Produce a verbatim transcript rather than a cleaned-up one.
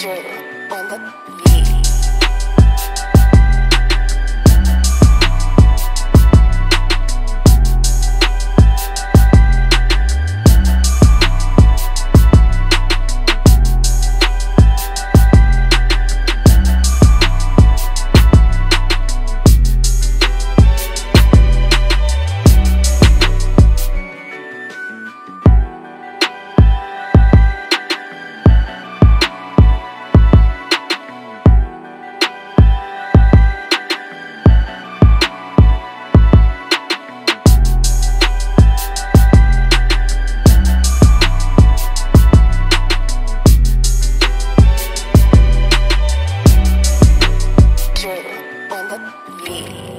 Drew on the beat. On the beat.